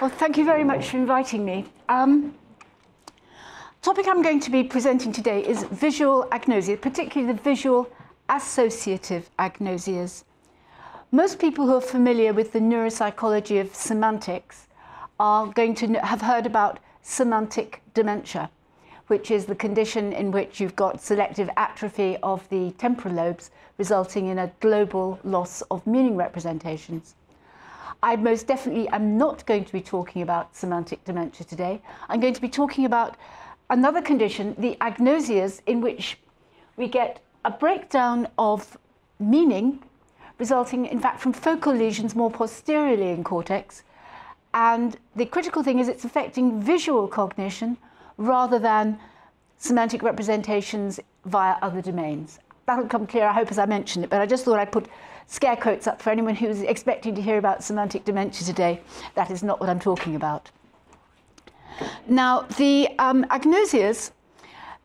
Well, thank you very much for inviting me. Topic I'm going to be presenting today is visual agnosia, particularly the visual associative agnosias. Most people who are familiar with the neuropsychology of semantics are going to have heard about semantic dementia, which is the condition in which you've got selective atrophy of the temporal lobes, resulting in a global loss of meaning representations. I most definitely am not going to be talking about semantic dementia today. I'm going to be talking about another condition, the agnosias, in which we get a breakdown of meaning, resulting in fact from focal lesions more posteriorly in cortex. And the critical thing is it's affecting visual cognition rather than semantic representations via other domains. That'll come clear, I hope, as I mentioned it, but I just thought I'd put scare quotes up for anyone who's expecting to hear about semantic dementia today. That is not what I'm talking about. Now, the agnosias,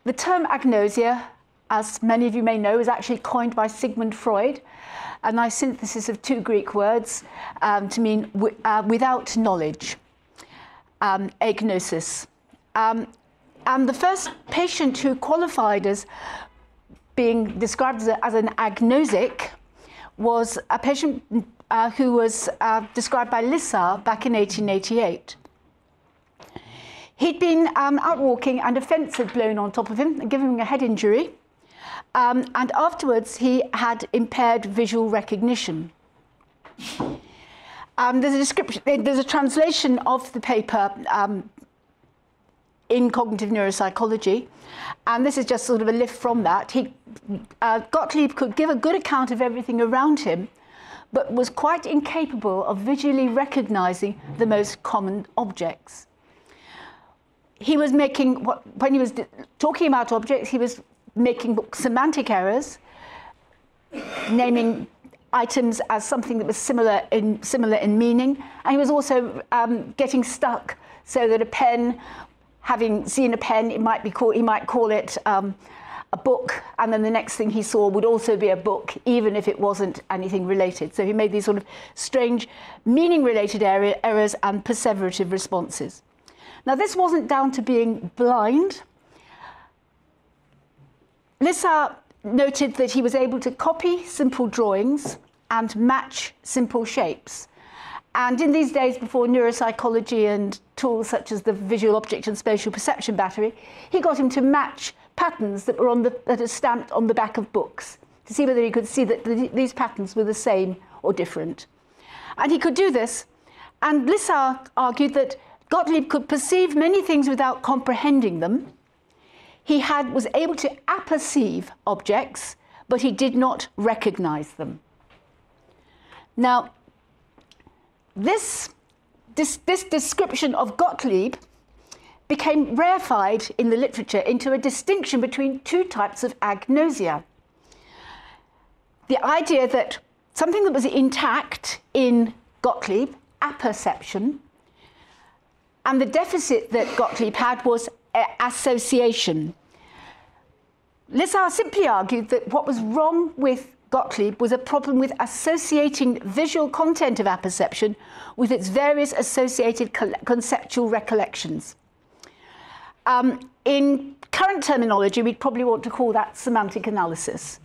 the term agnosia, as many of you may know, is actually coined by Sigmund Freud, a nice synthesis of two Greek words to mean without knowledge, agnosis. And the first patient who qualified as being described as an agnosic was a patient who was described by Lissauer back in 1888. He'd been out walking and a fence had blown on top of him and given him a head injury. And afterwards, he had impaired visual recognition. There's a description, there's a translation of the paper in Cognitive Neuropsychology, and this is just sort of a lift from that. Gottlieb could give a good account of everything around him, but was quite incapable of visually recognizing the most common objects. He was making, when he was talking about objects, he was making semantic errors, naming items as something that was similar in meaning, and he was also getting stuck, so that a pen, having seen a pen, he might call it a book, and then the next thing he saw would also be a book, even if it wasn't anything related. So he made these sort of strange meaning-related errors and perseverative responses. Now, this wasn't down to being blind. Lissauer noted that he was able to copy simple drawings and match simple shapes. And in these days, before neuropsychology and tools such as the visual object and spatial perception battery, he got him to match patterns that were that are stamped on the back of books to see whether he could see that these patterns were the same or different. And he could do this. And Lissauer argued that Gottlieb could perceive many things without comprehending them. He was able to apperceive objects, but he did not recognize them. Now, this description of Gottlieb became rarefied in the literature into a distinction between two types of agnosia. The idea that something that was intact in Gottlieb, apperception, and the deficit that Gottlieb had was association. Lissauer simply argued that what was wrong with Gottlieb was a problem with associating visual content of apperception with its various associated conceptual recollections. In current terminology, we'd probably want to call that semantic analysis.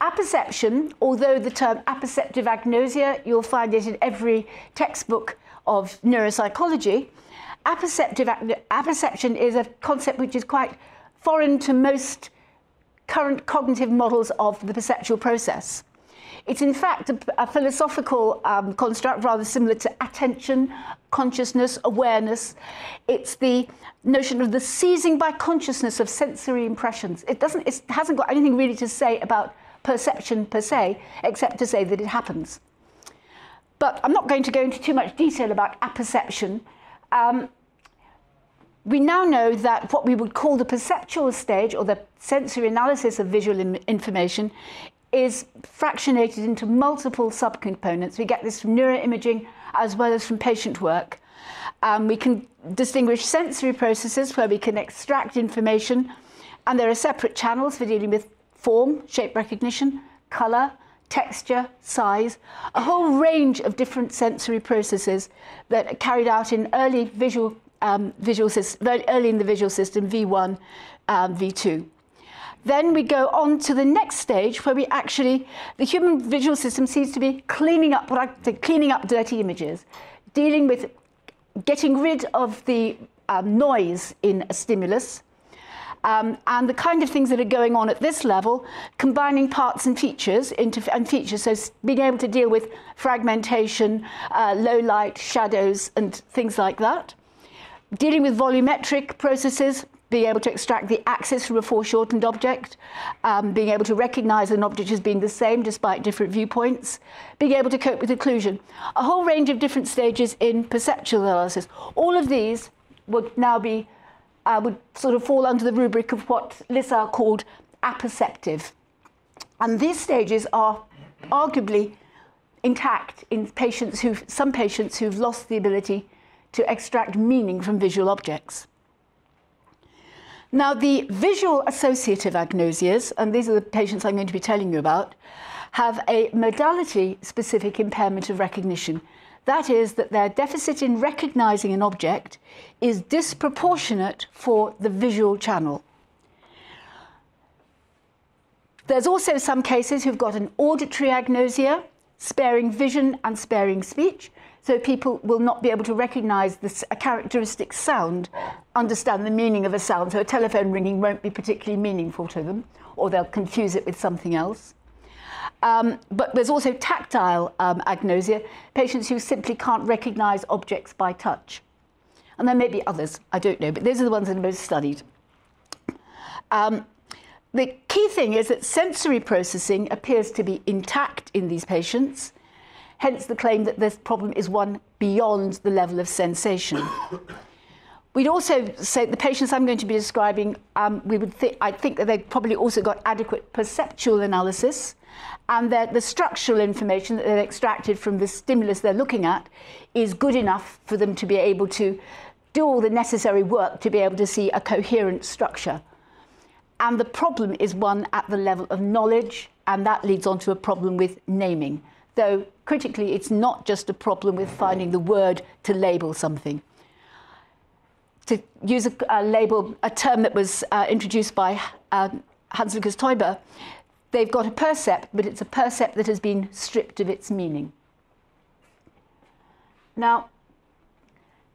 Apperception, although the term apperceptive agnosia, you'll find it in every textbook of neuropsychology, apperception is a concept which is quite foreign to most current cognitive models of the perceptual process. It's in fact a philosophical construct rather similar to attention, consciousness, awareness. It's the notion of the seizing by consciousness of sensory impressions. It hasn't got anything really to say about perception per se, except to say that it happens. But I'm not going to go into too much detail about apperception. We now know that what we would call the perceptual stage, or the sensory analysis of visual information, is fractionated into multiple subcomponents. We get this from neuroimaging as well as from patient work. We can distinguish sensory processes where we can extract information, and there are separate channels for dealing with form, shape recognition, colour, texture, size, a whole range of different sensory processes that are carried out in early visual, in the visual system, V1, V2. Then we go on to the next stage where we actually, the human visual system seems to be cleaning up, what I think, cleaning up dirty images, dealing with getting rid of the noise in a stimulus, and the kind of things that are going on at this level, combining parts and features, so being able to deal with fragmentation, low light, shadows, and things like that. Dealing with volumetric processes, being able to extract the axis from a foreshortened object, being able to recognize an object as being the same despite different viewpoints, being able to cope with occlusion. A whole range of different stages in perceptual analysis. All of these would now be would sort of fall under the rubric of what Lissauer called apperceptive. And these stages are arguably intact in patients who've, some patients who've lost the ability to extract meaning from visual objects. Now, the visual associative agnosias, and these are the patients I'm going to be telling you about, have a modality-specific impairment of recognition. That is that their deficit in recognizing an object is disproportionate for the visual channel. There's also some cases who've got an auditory agnosia, sparing vision and sparing speech, so people will not be able to recognize a characteristic sound, understand the meaning of a sound, so a telephone ringing won't be particularly meaningful to them, or they'll confuse it with something else. But there's also tactile agnosia, patients who simply can't recognise objects by touch. And there may be others, I don't know, but those are the ones that are most studied. The key thing is that sensory processing appears to be intact in these patients, hence the claim that this problem is one beyond the level of sensation. We'd also say the patients I'm going to be describing, I think that they've probably also got adequate perceptual analysis, and that the structural information that they've extracted from the stimulus they're looking at is good enough for them to be able to do all the necessary work to be able to see a coherent structure. And the problem is one at the level of knowledge, and that leads on to a problem with naming. Though, critically, it's not just a problem with finding the word to label something. To use a term that was introduced by Hans Lucas Teuber, they've got a percept, but it's a percept that has been stripped of its meaning. Now,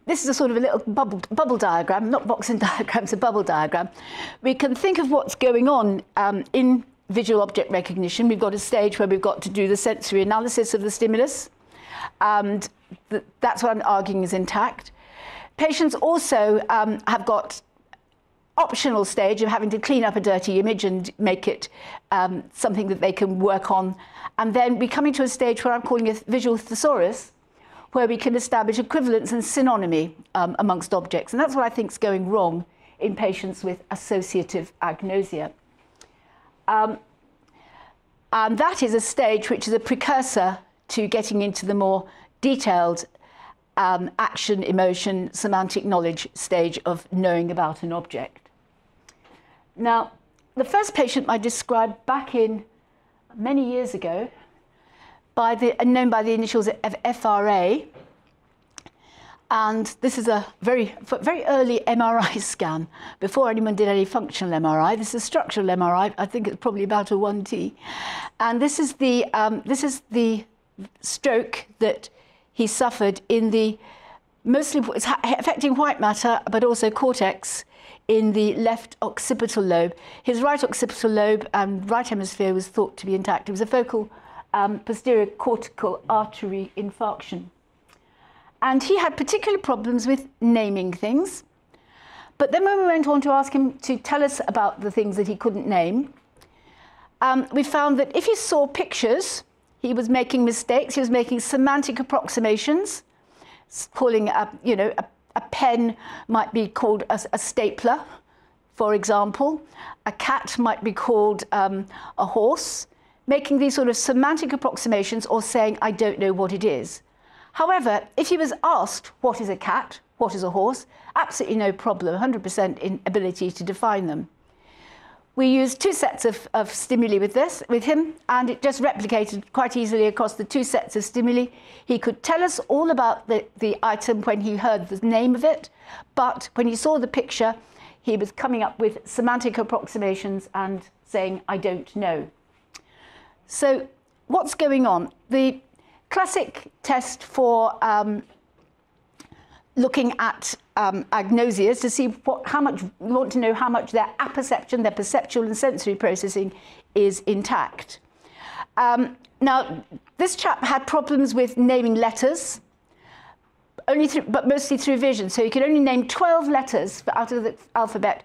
this is a sort of a little bubble diagram, not box and diagrams, a bubble diagram. We can think of what's going on in visual object recognition. We've got a stage where we've got to do the sensory analysis of the stimulus, and that's what I'm arguing is intact. Patients also have got optional stage of having to clean up a dirty image and make it something that they can work on. And then we come into a stage where I'm calling a visual thesaurus, where we can establish equivalence and synonymy amongst objects. And that's what I think is going wrong in patients with associative agnosia. And that is a stage which is a precursor to getting into the more detailed action, emotion, semantic knowledge stage of knowing about an object. Now, the first patient I described back in many years ago, known by the initials of FRA, and this is a very early MRI scan, before anyone did any functional MRI. This is structural MRI. I think it's probably about a 1T, and this is the stroke that he suffered in the mostly it's affecting white matter, but also cortex in the left occipital lobe. His right occipital lobe and right hemisphere was thought to be intact. It was a focal posterior cortical artery infarction. And he had particular problems with naming things. But then when we went on to ask him to tell us about the things that he couldn't name, we found that if he saw pictures, he was making mistakes. He was making semantic approximations, calling a pen might be called a stapler, for example. A cat might be called a horse, making these sort of semantic approximations or saying, I don't know what it is. However, if he was asked, what is a cat, what is a horse, absolutely no problem, 100% in ability to define them. We used two sets of stimuli with him, and it just replicated quite easily across the two sets of stimuli. He could tell us all about the item when he heard the name of it, but when he saw the picture, he was coming up with semantic approximations and saying, I don't know. So what's going on? The classic test for looking at agnosia is to see how much their apperception, their perceptual and sensory processing is intact. Now, this chap had problems with naming letters, but mostly through vision. So he could only name 12 letters out of the alphabet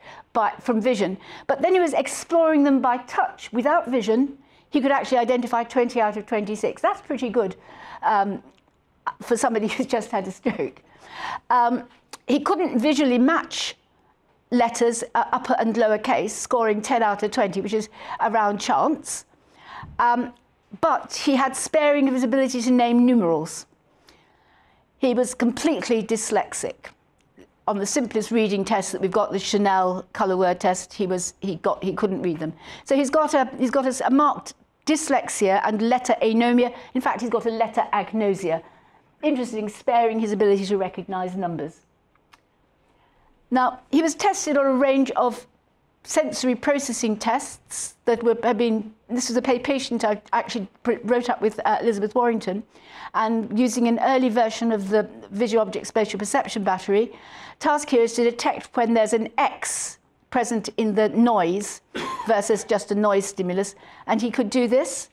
from vision. But then he was exploring them by touch without vision. He could actually identify 20 out of 26. That's pretty good for somebody who's just had a stroke. He couldn't visually match letters, upper and lower case, scoring 10 out of 20, which is around chance. But he had sparing of his ability to name numerals. He was completely dyslexic. On the simplest reading test that we've got, the Chanel colour word test, he couldn't read them. So he's got a marked dyslexia and letter anomia. In fact, he's got a letter agnosia. Interesting, sparing his ability to recognise numbers. Now, he was tested on a range of sensory processing tests that were, this was a patient I actually wrote up with Elizabeth Warrington, and using an early version of the visual object spatial perception battery, task here is to detect when there's an X present in the noise versus just a noise stimulus, and he could do this.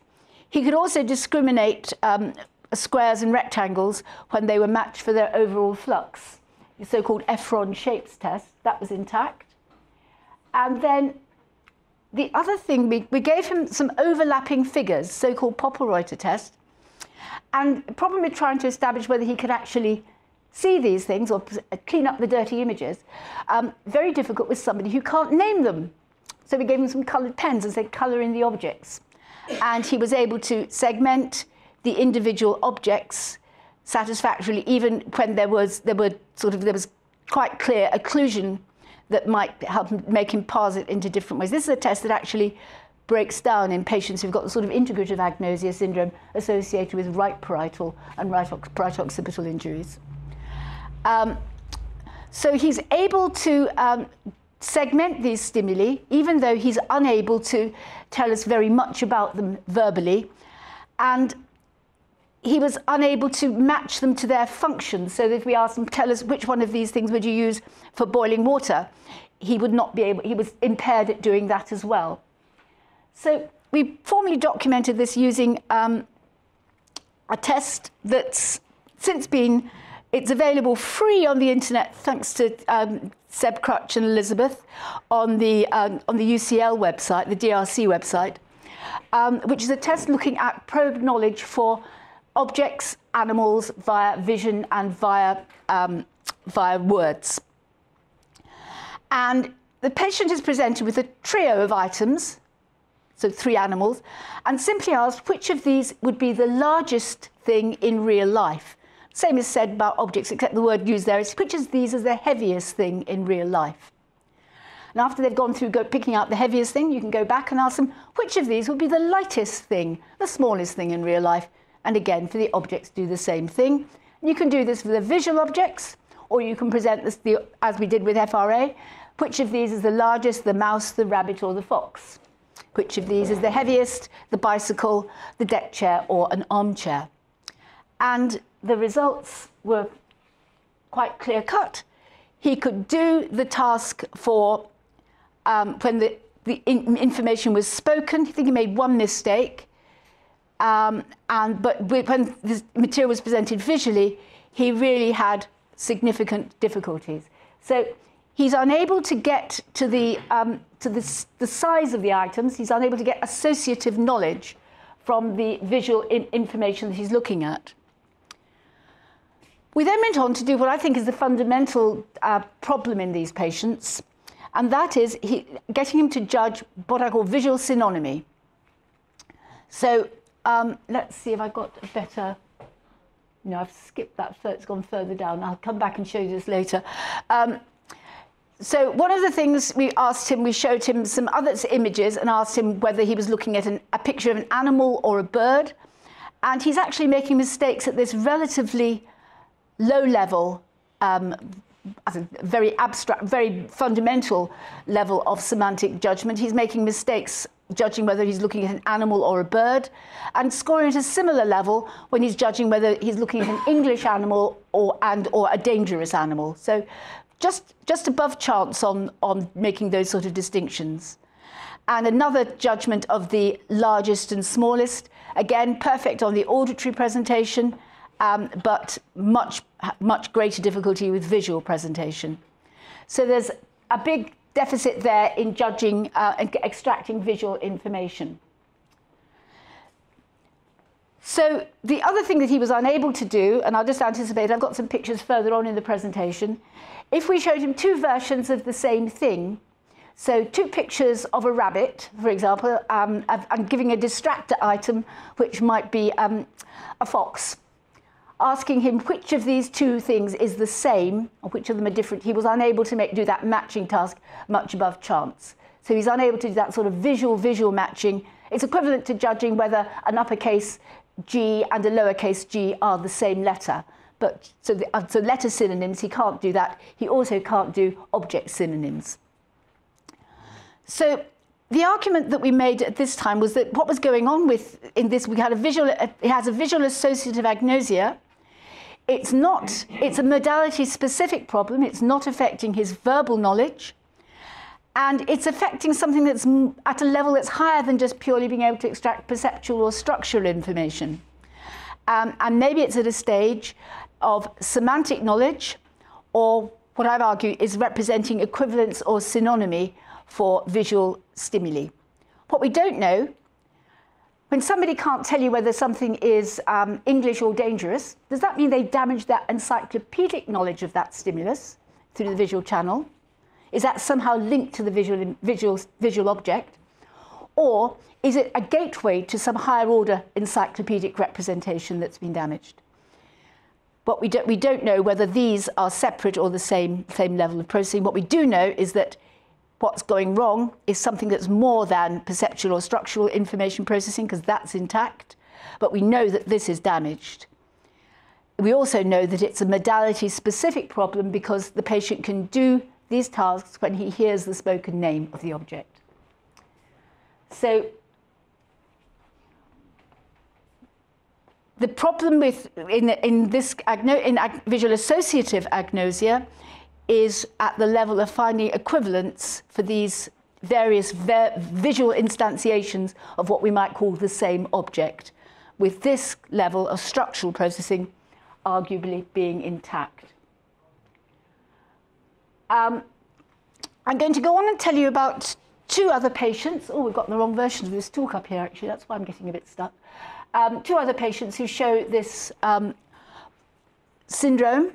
He could also discriminate squares and rectangles when they were matched for their overall flux, the so-called Efron shapes test. That was intact. And then the other thing, we gave him some overlapping figures, so-called Poppelreuter test. And the problem with trying to establish whether he could actually see these things or clean up the dirty images, very difficult with somebody who can't name them. So we gave him some coloured pens and said, colour in the objects. And he was able to segment the individual objects satisfactorily, even when there was quite clear occlusion that might help make him parse it into different ways. This is a test that actually breaks down in patients who've got the sort of integrative agnosia syndrome associated with right parietal and right occipital injuries. So he's able to segment these stimuli, even though he's unable to tell us very much about them verbally. And he was unable to match them to their function, so that if we asked him, tell us which one of these things would you use for boiling water, he would not be able, he was impaired at doing that as well. So we formally documented this using a test that's since been, it's available free on the internet thanks to Seb Crutch and Elizabeth on the UCL website, the DRC website, which is a test looking at probe knowledge for objects, animals, via vision and via words. And the patient is presented with a trio of items, so three animals, and simply asked which of these would be the largest thing in real life. Same is said about objects, except the word used there is which of these is the heaviest thing in real life. And after they've gone through picking out the heaviest thing, you can go back and ask them which of these would be the lightest thing, the smallest thing in real life. And again, for the objects, do the same thing. You can do this for the visual objects, or you can present this, as we did with FRA, which of these is the largest, the mouse, the rabbit, or the fox? Which of these is the heaviest, the bicycle, the deck chair, or an armchair? And the results were quite clear-cut. He could do the task for when the information was spoken. I think he made one mistake. But when the material was presented visually, he really had significant difficulties. So he's unable to get to the size of the items. He's unable to get associative knowledge from the visual information that he's looking at. We then went on to do what I think is the fundamental problem in these patients, and that is getting him to judge what I call visual synonymy. So let's see if I've got a better... No, I've skipped that, so it's gone further down. I'll come back and show you this later. So one of the things we asked him, we showed him some other images and asked him whether he was looking at a picture of an animal or a bird. And he's actually making mistakes at this relatively low level, very abstract, very fundamental level of semantic judgment. He's making mistakes judging whether he's looking at an animal or a bird, and scoring at a similar level when he's judging whether he's looking at an English animal or a dangerous animal. So just above chance on making those sort of distinctions. And another judgment of the largest and smallest, again, perfect on the auditory presentation, but much greater difficulty with visual presentation. So there's a big deficit there in judging and extracting visual information. So the other thing that he was unable to do, and I'll just anticipate, I've got some pictures further on in the presentation, if we showed him two versions of the same thing, so two pictures of a rabbit, for example, and giving a distractor item, which might be a fox, asking him which of these two things is the same or which of them are different, he was unable to do that matching task much above chance. So he's unable to do that sort of visual matching. It's equivalent to judging whether an uppercase G and a lowercase g are the same letter. But so letter synonyms, he can't do that. He also can't do object synonyms. So the argument that we made at this time was that what was going on in this, it has a visual associative agnosia. It's a modality-specific problem. It's not affecting his verbal knowledge. And it's affecting something that's at a level that's higher than just purely being able to extract perceptual or structural information. And maybe it's at a stage of semantic knowledge, or what I've argued is representing equivalence or synonymy for visual stimuli. What we don't know, when somebody can't tell you whether something is English or dangerous, does that mean they damaged that encyclopedic knowledge of that stimulus through the visual channel? Is that somehow linked to the visual object? Or is it a gateway to some higher order encyclopedic representation that's been damaged? But we don't know whether these are separate or the same level of processing. What we do know is that what's going wrong is something that's more than perceptual or structural information processing, because that's intact. But we know that this is damaged. We also know that it's a modality-specific problem because the patient can do these tasks when he hears the spoken name of the object. So the problem with in visual associative agnosia is at the level of finding equivalence for these various visual instantiations of what we might call the same object, with this level of structural processing arguably being intact. I'm going to go on and tell you about two other patients. Oh, we've got the wrong version of this talk up here, actually. That's why I'm getting a bit stuck. Two other patients who show this syndrome.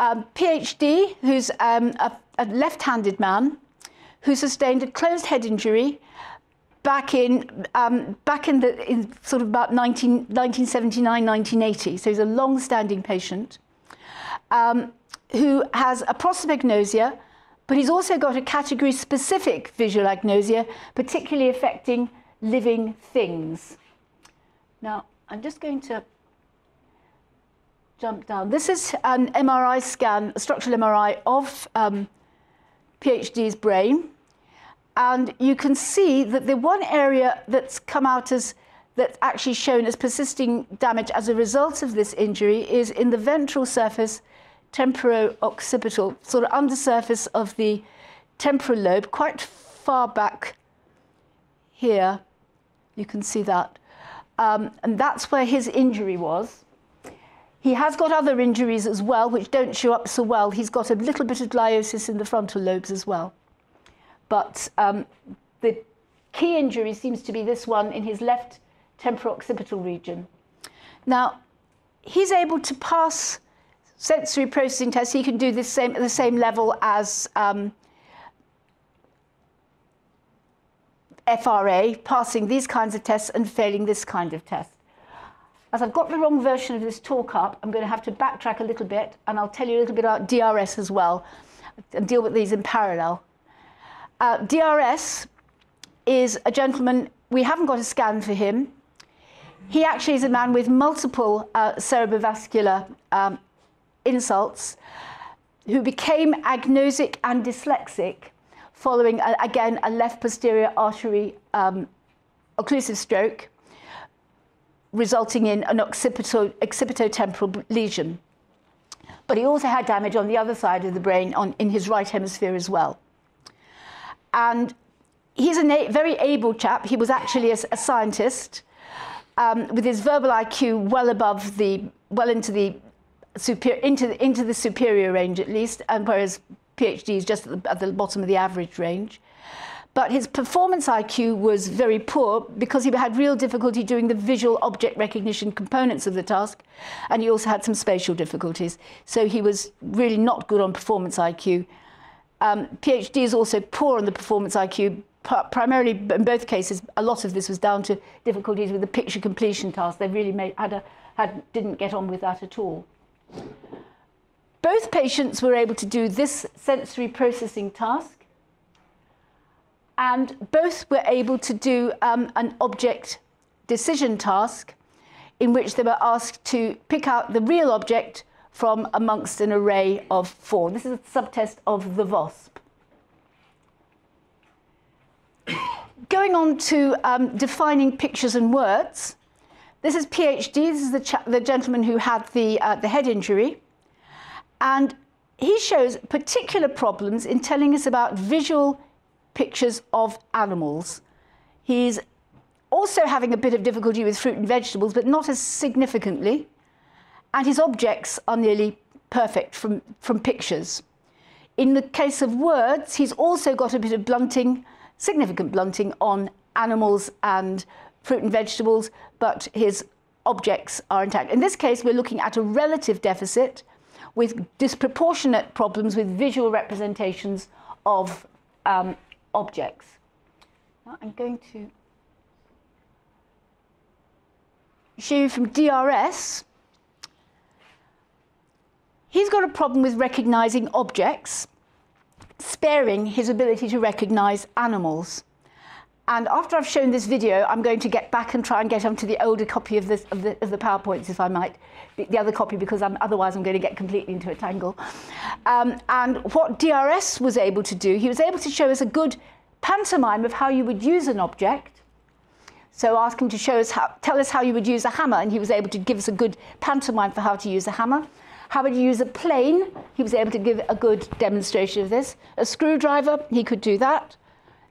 PhD, who's a left-handed man who sustained a closed head injury back in sort of about 1979, 1980. So he's a long-standing patient who has a prosopagnosia, but he's also got a category-specific visual agnosia, particularly affecting living things. Now, I'm just going to jump down. This is an MRI scan, a structural MRI of PhD's brain. And you can see that the one area that's come out as, that's actually shown as persisting damage as a result of this injury is in the ventral surface, temporo-occipital, sort of undersurface of the temporal lobe, quite far back here. You can see that. And that's where his injury was. He has got other injuries as well, which don't show up so well. He's got a little bit of gliosis in the frontal lobes as well. But the key injury seems to be this one in his left temporo-occipital region. Now, he's able to pass sensory processing tests. He can do this at the same level as FRA, passing these kinds of tests and failing this kind of test. As I've got the wrong version of this talk up, I'm going to have to backtrack a little bit, and I'll tell you a little bit about DRS as well. and deal with these in parallel. DRS is a gentleman, we haven't got a scan for him. He actually is a man with multiple cerebrovascular insults who became agnosic and dyslexic following, again, a left posterior artery occlusive stroke, resulting in an occipitotemporal lesion. But he also had damage on the other side of the brain, in his right hemisphere as well. And he's a very able chap. He was actually a scientist with his verbal IQ well above the, into the superior range at least, and whereas PhD is just at the bottom of the average range. But his performance IQ was very poor because he had real difficulty doing the visual object recognition components of the task, and he also had some spatial difficulties. So he was really not good on performance IQ. PhD is also poor on the performance IQ, primarily in both cases. A lot of this was down to difficulties with the picture completion task. They really didn't get on with that at all. Both patients were able to do this sensory processing task, and both were able to do an object decision task in which they were asked to pick out the real object from amongst an array of 4. This is a subtest of the VOSP. Going on to defining pictures and words, this is PhD. This is the gentleman who had the head injury. And he shows particular problems in telling us about visual pictures of animals. He's also having a bit of difficulty with fruit and vegetables, but not as significantly. And his objects are nearly perfect from pictures. In the case of words, he's also got a bit of blunting, significant blunting on animals and fruit and vegetables, but his objects are intact. In this case, we're looking at a relative deficit with disproportionate problems with visual representations of objects. Now I'm going to show you from DRS. He's got a problem with recognizing objects, sparing his ability to recognize animals. And after I've shown this video, I'm going to get back and try and get onto the older copy of this of the PowerPoints, if I might, the other copy, because otherwise I'm going to get completely into a tangle. And what DRS was able to do, he was able to show us a good pantomime of how you would use an object. So ask him to show us tell us how you would use a hammer, and he was able to give us a good pantomime for how to use a hammer. How would you use a plane? He was able to give a good demonstration of this. A screwdriver, he could do that.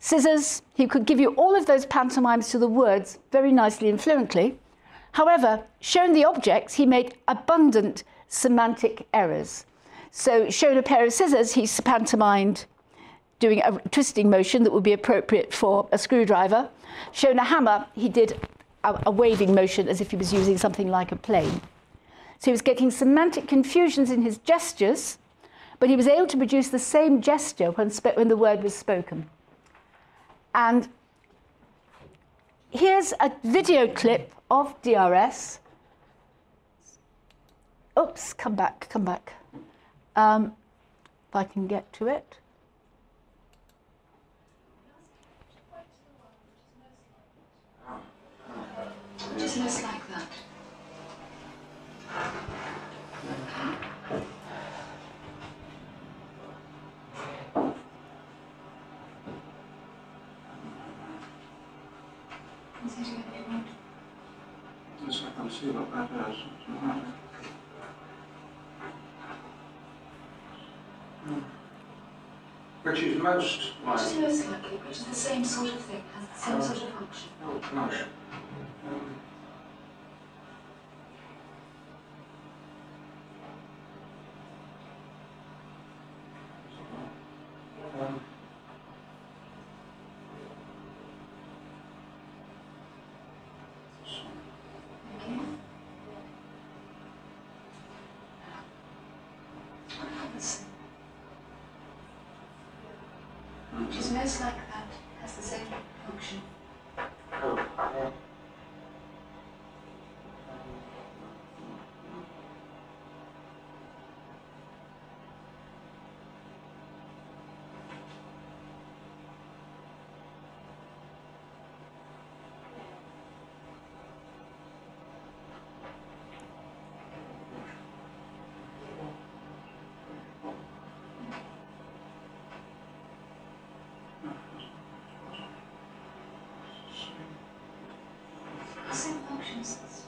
Scissors, he could give you all of those pantomimes to the words very nicely and fluently. However, shown the objects, he made abundant semantic errors. So shown a pair of scissors, he pantomimed doing a twisting motion that would be appropriate for a screwdriver. Shown a hammer, he did a waving motion as if he was using something like a plane. So he was getting semantic confusions in his gestures, but he was able to produce the same gesture when the word was spoken. And here's a video clip of DRS. Oops, come back. If I can get to it. Just less like that. Which is most likely. Which is most likely, which is the same sort of thing, has the same sort of function. Function. Same functions. Yes.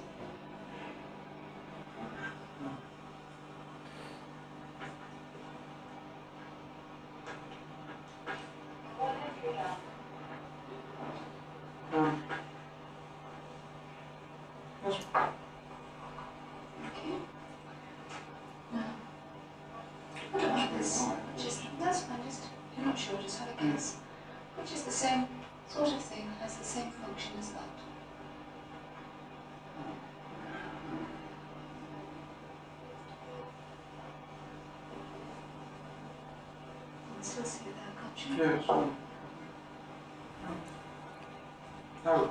No. No.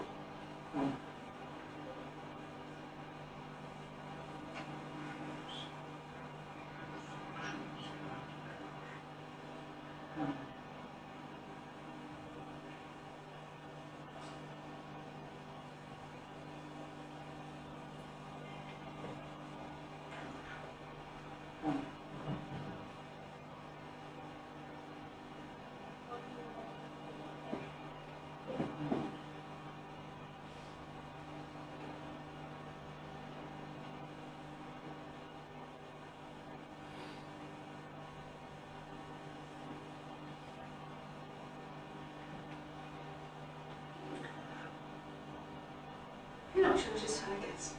Sure, just how it gets.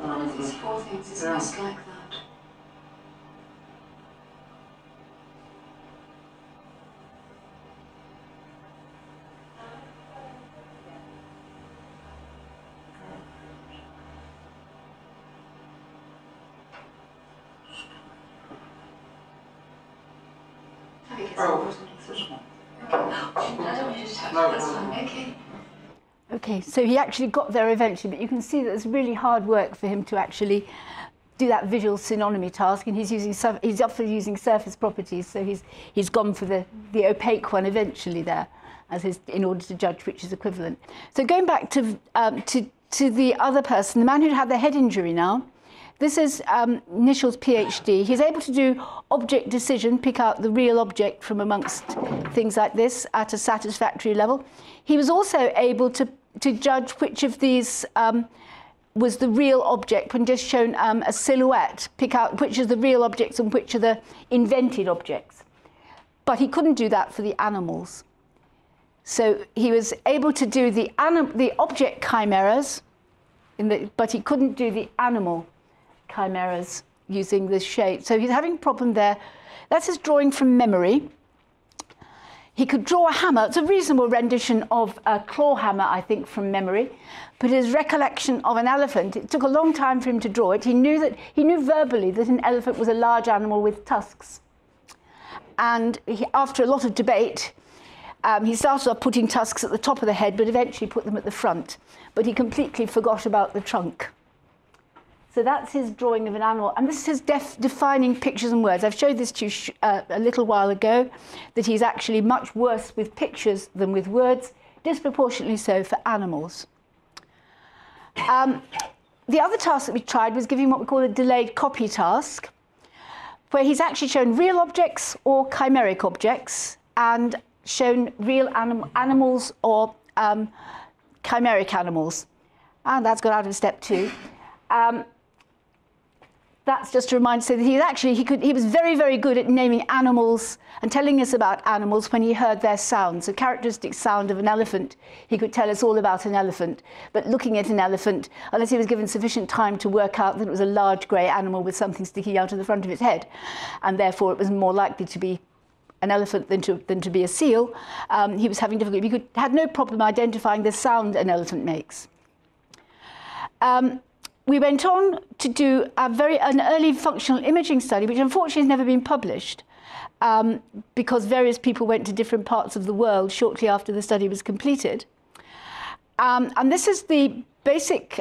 One of these four things is just like that. Okay, so he actually got there eventually, but you can see that it's really hard work for him to actually do that visual synonymy task, and he's up for using surface properties, so he's gone for the opaque one eventually there, as his, in order to judge which is equivalent. So going back to the other person, the man who had the head injury now, this is Nischel's PhD. He's able to do object decision, pick out the real object from amongst things like this at a satisfactory level. He was also able to judge which of these was the real object when just shown a silhouette, pick out which are the real objects and which are the invented objects. But he couldn't do that for the animals. So he was able to do the object chimeras, but he couldn't do the animal chimeras using this shape. So he's having a problem there. That's his drawing from memory. He could draw a hammer. It's a reasonable rendition of a claw hammer, I think, from memory. But his recollection of an elephant, it took a long time for him to draw it. He knew verbally that an elephant was a large animal with tusks. And after a lot of debate, he started off putting tusks at the top of the head, but eventually put them at the front. But he completely forgot about the trunk. So that's his drawing of an animal. And this is his defining pictures and words. I've showed this to you a little while ago, that he's actually much worse with pictures than with words, disproportionately so for animals. The other task that we tried was giving what we call a delayed copy task, where he's actually shown real objects or chimeric objects, and shown real animals or chimeric animals. And that's got out of step 2. That's just a reminder, so that he was very, very good at naming animals and telling us about animals when he heard their sounds. The characteristic sound of an elephant, he could tell us all about an elephant. But looking at an elephant, unless he was given sufficient time to work out that it was a large grey animal with something sticking out of the front of its head, and therefore it was more likely to be an elephant than to be a seal, he was having difficulty. He had no problem identifying the sound an elephant makes. We went on to do an early functional imaging study, which unfortunately has never been published, because various people went to different parts of the world shortly after the study was completed. And this is the basic,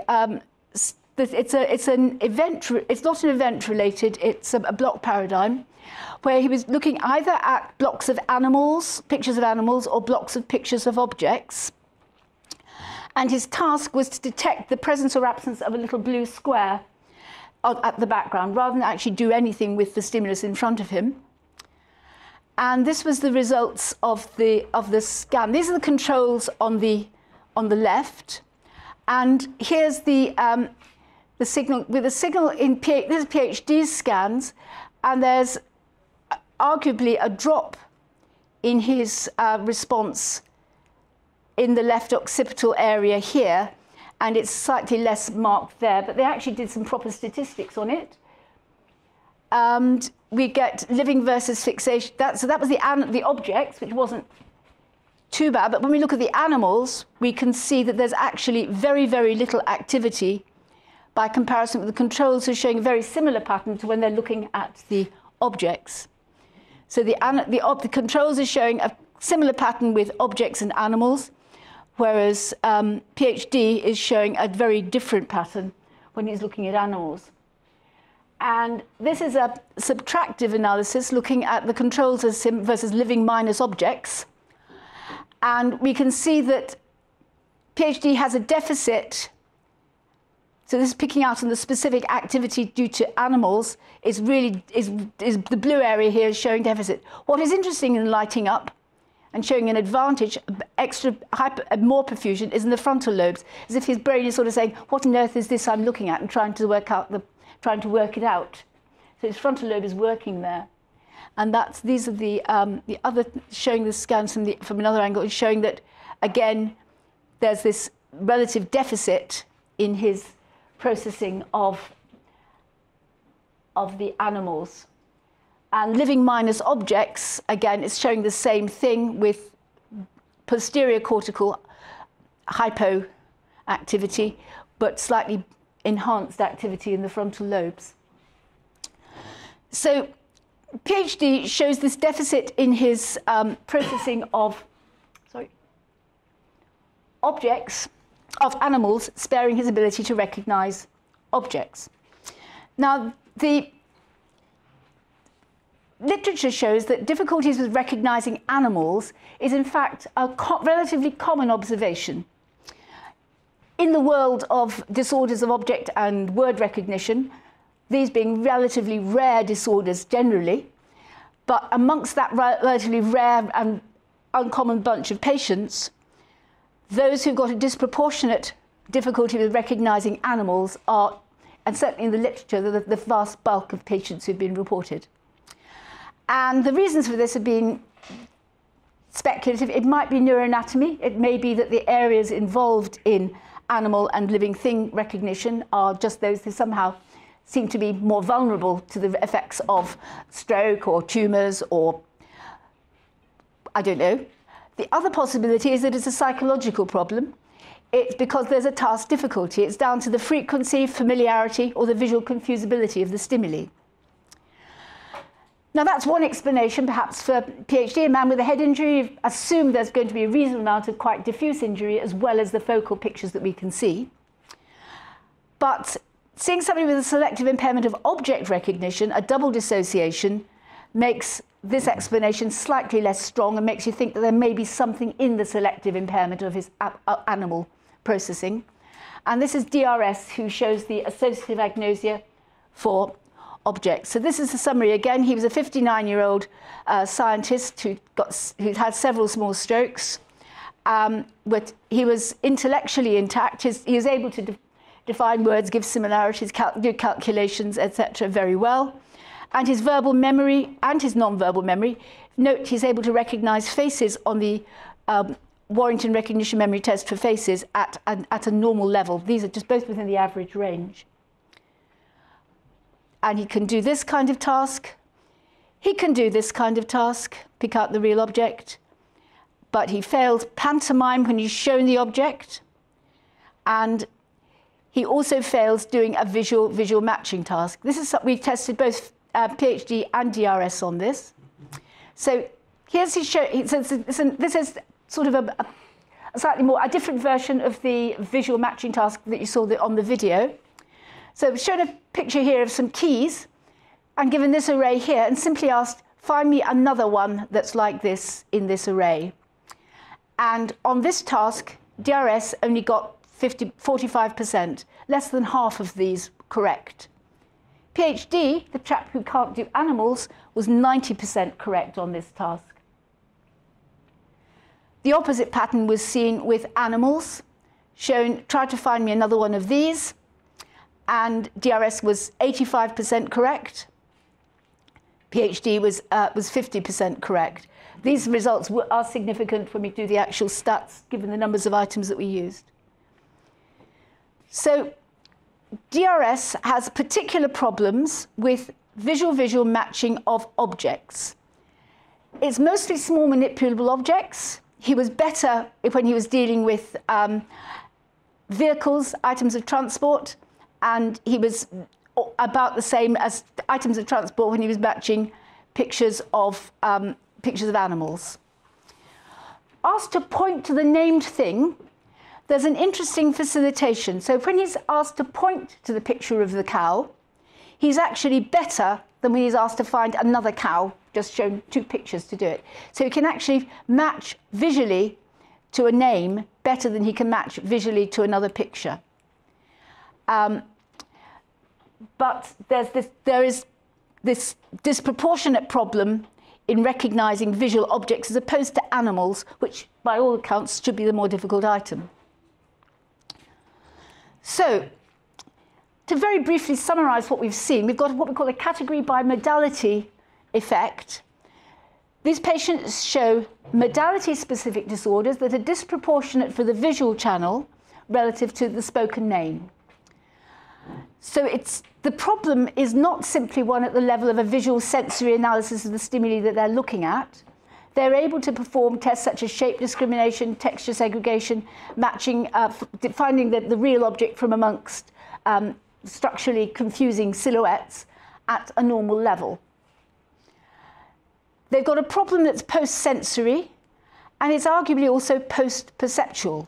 it's not an event related, it's a block paradigm, where he was looking either at blocks of animals, pictures of animals, or blocks of pictures of objects. And his task was to detect the presence or absence of a little blue square at the background, rather than actually do anything with the stimulus in front of him. And this was the results of the scan. These are the controls on the on the left. And here's the signal with a signal in this is PhD scans, and there's arguably a drop in his response in the left occipital area here, and it's slightly less marked there, but they actually did some proper statistics on it. And we get living versus fixation. So that was the objects, which wasn't too bad. But when we look at the animals, we can see that there's actually very, very little activity by comparison with the controls, who are showing a very similar pattern to when they're looking at the objects. So the controls are showing a similar pattern with objects and animals, whereas PhD is showing a very different pattern when he's looking at animals. And this is a subtractive analysis looking at the controls versus living minus objects. And we can see that PhD has a deficit. So this is picking out on the specific activity due to animals is the blue area here is showing deficit. What is interesting in lighting up and showing an advantage, more perfusion, is in the frontal lobes, as if his brain is sort of saying, what on earth is this I'm looking at, and trying to work out trying to work it out. So his frontal lobe is working there. And these are the other, showing the scans from another angle, showing that, again, there's this relative deficit in his processing of the animals. And living minus objects, again, is showing the same thing with posterior cortical hypoactivity, but slightly enhanced activity in the frontal lobes. So PhD shows this deficit in his processing of objects, of animals, sparing his ability to recognize objects. Now, the literature shows that difficulties with recognizing animals is, in fact, a relatively common observation. In the world of disorders of object and word recognition, these being relatively rare disorders generally, but amongst that relatively rare and uncommon bunch of patients, those who've got a disproportionate difficulty with recognising animals are, and certainly in the literature, the vast bulk of patients who've been reported. And the reasons for this have been speculative. It might be neuroanatomy. It may be that the areas involved in animal and living thing recognition are just those who somehow seem to be more vulnerable to the effects of stroke or tumours or, I don't know. The other possibility is that it's a psychological problem. It's because there's a task difficulty. It's down to the frequency, familiarity, or the visual confusability of the stimuli. Now, that's one explanation, perhaps, for PhD. A man with a head injury, assume there's going to be a reasonable amount of quite diffuse injury as well as the focal pictures that we can see. But seeing somebody with a selective impairment of object recognition, a double dissociation, makes this explanation slightly less strong and makes you think that there may be something in the selective impairment of his animal processing. And this is DRS, who shows the associative agnosia for objects. So this is the summary again. He was a 59-year-old scientist who had several small strokes. But he was intellectually intact. He was able to define words, give similarities, do calculations, etc. very well. And his verbal memory and his non-verbal memory. Note he's able to recognise faces on the Warrington recognition memory test for faces at a normal level. These are just both within the average range. And he can do this kind of task. He can do this kind of task, pick out the real object. But he failed pantomime when he's shown the object. And he also fails doing a visual matching task. This is something we've tested both PhD and DRS on this. So here's his show. This is sort of a different version of the visual matching task that you saw on the video. So I've shown a picture here of some keys and given this array here and simply asked, find me another one that's like this in this array. And on this task, DRS only got 45%, less than half of these correct. PhD, the chap who can't do animals, was 90% correct on this task. The opposite pattern was seen with animals, shown, try to find me another one of these, and DRS was 85% correct. PhD was 50% correct. These results are significant when we do the actual stats, given the numbers of items that we used. So DRS has particular problems with visual-visual matching of objects. It's mostly small manipulable objects. He was better when he was dealing with vehicles, items of transport, and he was about the same as items of transport when he was matching pictures of animals. Asked to point to the named thing, there's an interesting facilitation. So when he's asked to point to the picture of the cow, he's actually better than when he's asked to find another cow, just shown two pictures to do it. So he can actually match visually to a name better than he can match visually to another picture. But there is this disproportionate problem in recognizing visual objects as opposed to animals, which by all accounts should be the more difficult item. So to very briefly summarize what we've seen, we've got what we call a category by modality effect. These patients show modality-specific disorders that are disproportionate for the visual channel relative to the spoken name. So the problem is not simply one at the level of a visual sensory analysis of the stimuli that they're looking at. They're able to perform tests such as shape discrimination, texture segregation, matching, finding the real object from amongst structurally confusing silhouettes at a normal level. They've got a problem that's post-sensory, and it's arguably also post-perceptual.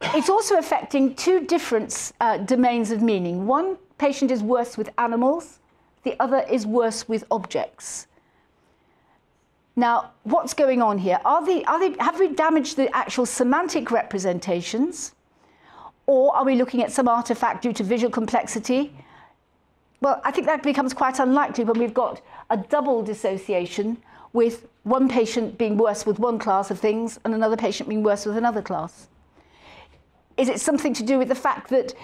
It's also affecting two different domains of meaning. One patient is worse with animals, the other is worse with objects. Now, what's going on here? Have we damaged the actual semantic representations, or are we looking at some artifact due to visual complexity? Well, I think that becomes quite unlikely when we've got a double dissociation with one patient being worse with one class of things and another patient being worse with another class. Is it something to do with the fact that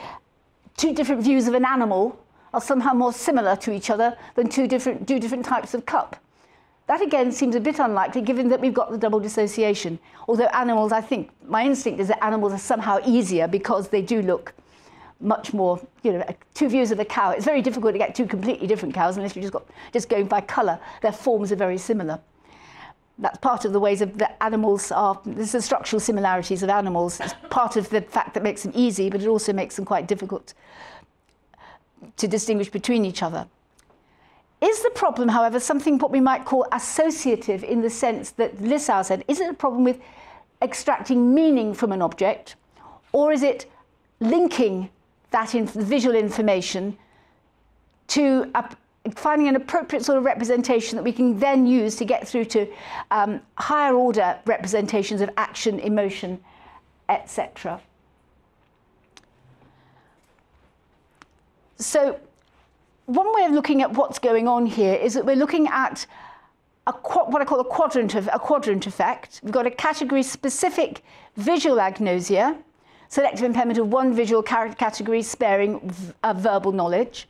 two different views of an animal are somehow more similar to each other than two different types of cup? That, again, seems a bit unlikely, given that we've got the double dissociation. Although animals, I think, my instinct is that animals are somehow easier because they do look much more, you know, two views of a cow. It's very difficult to get two completely different cows unless you're just going by colour. Their forms are very similar. That's part of the ways of that animals are, there's the structural similarities of animals. It's part of the fact that makes them easy, but it also makes them quite difficult to distinguish between each other. Is the problem, however, something what we might call associative, in the sense that Lissauer said, is it a problem with extracting meaning from an object, or is it linking that visual information to finding an appropriate sort of representation that we can then use to get through to higher order representations of action, emotion, etc.? So one way of looking at what's going on here is that we're looking at what I call a quadrant effect. We've got a category-specific visual agnosia, selective impairment of one visual category, sparing verbal knowledge.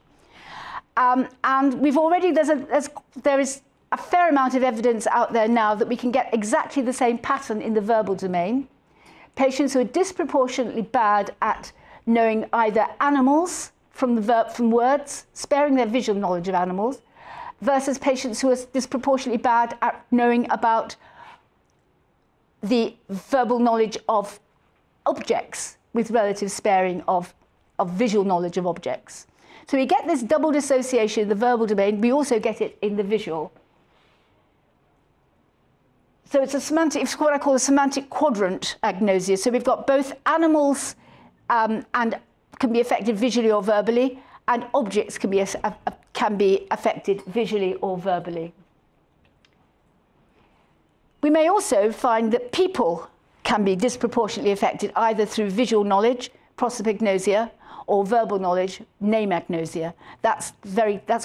And we've already, there is a fair amount of evidence out there now that we can get exactly the same pattern in the verbal domain. Patients who are disproportionately bad at knowing either animals from words, sparing their visual knowledge of animals, versus patients who are disproportionately bad at knowing about the verbal knowledge of objects with relative sparing of visual knowledge of objects. So we get this double dissociation in the verbal domain. We also get it in the visual. So it's what I call a semantic quadrant agnosia. So we've got both animals and can be affected visually or verbally, and objects can be affected visually or verbally. We may also find that people can be disproportionately affected either through visual knowledge, prosopagnosia, or verbal knowledge, name agnosia. That's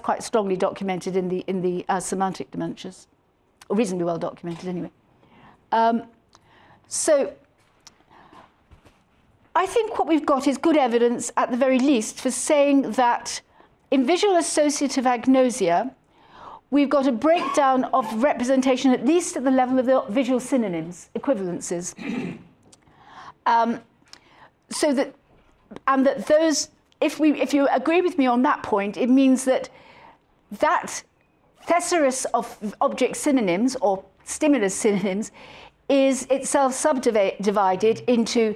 quite strongly documented in the semantic dementias. or reasonably well documented anyway. So I think what we've got is good evidence, at the very least, for saying that in visual associative agnosia, we've got a breakdown of representation, at least at the level of the visual synonyms, equivalences. So that, and that those, if you agree with me on that point, it means that that thesaurus of object synonyms or stimulus synonyms is itself subdivided into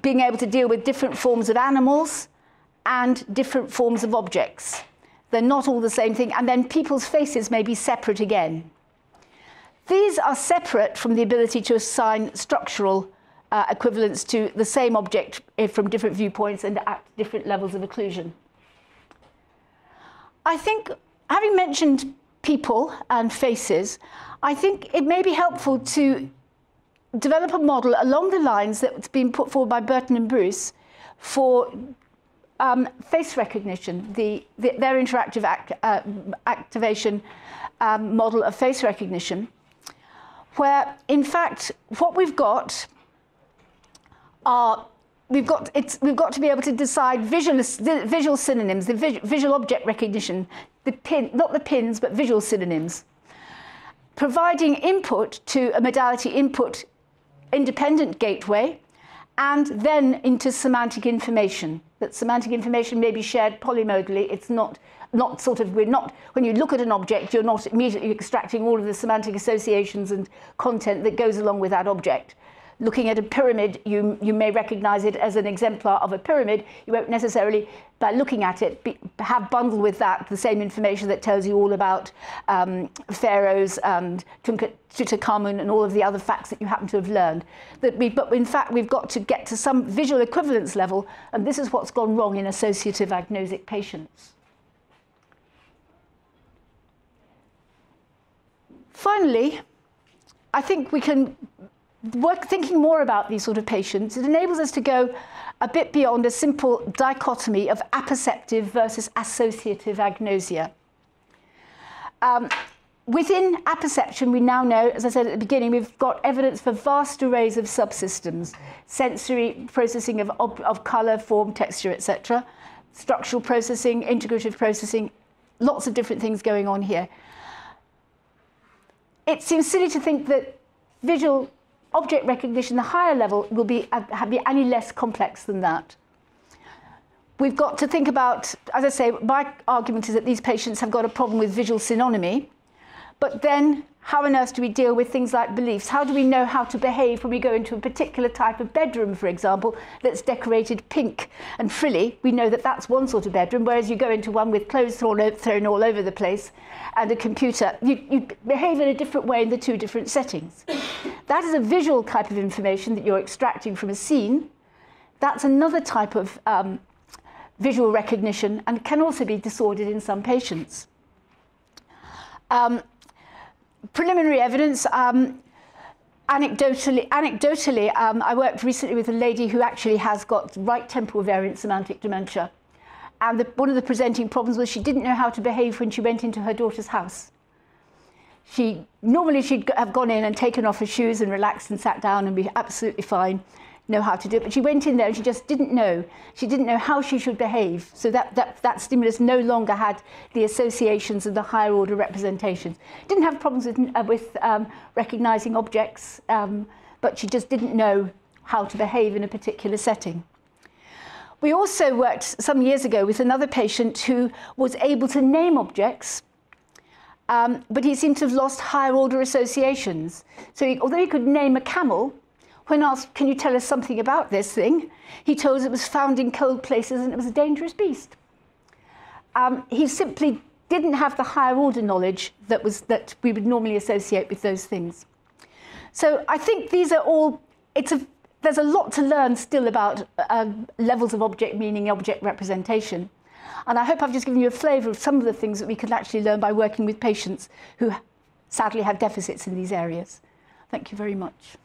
being able to deal with different forms of animals and different forms of objects. They're not all the same thing. And then people's faces may be separate again. These are separate from the ability to assign structural equivalence to the same object from different viewpoints and at different levels of occlusion. I think, having mentioned people and faces, I think it may be helpful to develop a model along the lines that's been put forward by Burton and Bruce for face recognition, their interactive activation model of face recognition, where, in fact, what we've got are, we've got to be able to decide visual synonyms, the visual object recognition, the pin, not the pins, but visual synonyms, providing input to a modality input independent gateway, and then into semantic information. That semantic information may be shared polymodally. It's not sort of, when you look at an object, you're not immediately extracting all of the semantic associations and content that goes along with that object. Looking at a pyramid, you may recognize it as an exemplar of a pyramid. You won't necessarily, by looking at it, have bundled with that the same information that tells you all about pharaohs and Tutankhamun and all of the other facts that you happen to have learned. But in fact, we've got to get to some visual equivalence level, and this is what's gone wrong in associative agnosic patients. Finally, I think we can thinking more about these sort of patients, it enables us to go a bit beyond a simple dichotomy of apperceptive versus associative agnosia. Within apperception, we now know, as I said at the beginning, we've got evidence for vast arrays of subsystems, sensory processing of colour, form, texture, etc., structural processing, integrative processing, lots of different things going on here. It seems silly to think that visual object recognition, the higher level, will be any less complex than that. We've got to think about, as I say, my argument is that these patients have got a problem with visual synonymy, but then how on earth do we deal with things like beliefs? How do we know how to behave when we go into a particular type of bedroom, for example, that's decorated pink and frilly? We know that that's one sort of bedroom, whereas you go into one with clothes thrown all over the place and a computer. You behave in a different way in the two different settings. That is a visual type of information that you're extracting from a scene. That's another type of visual recognition and can also be disordered in some patients. Preliminary evidence, anecdotally, I worked recently with a lady who actually has got right temporal variant semantic dementia. And one of the presenting problems was she didn't know how to behave when she went into her daughter's house. Normally she'd have gone in and taken off her shoes and relaxed and sat down and be absolutely fine, know how to do it. But she went in there and she just didn't know. She didn't know how she should behave. So that stimulus no longer had the associations and the higher order representations. Didn't have problems with recognizing objects, but she just didn't know how to behave in a particular setting. We also worked some years ago with another patient who was able to name objects, but he seemed to have lost higher order associations. So although he could name a camel, when asked, can you tell us something about this thing? He told us it was found in cold places and it was a dangerous beast. He simply didn't have the higher order knowledge that we would normally associate with those things. So I think these are all, there's a lot to learn still about levels of object meaning, object representation. And I hope I've just given you a flavour of some of the things that we can actually learn by working with patients who sadly have deficits in these areas. Thank you very much.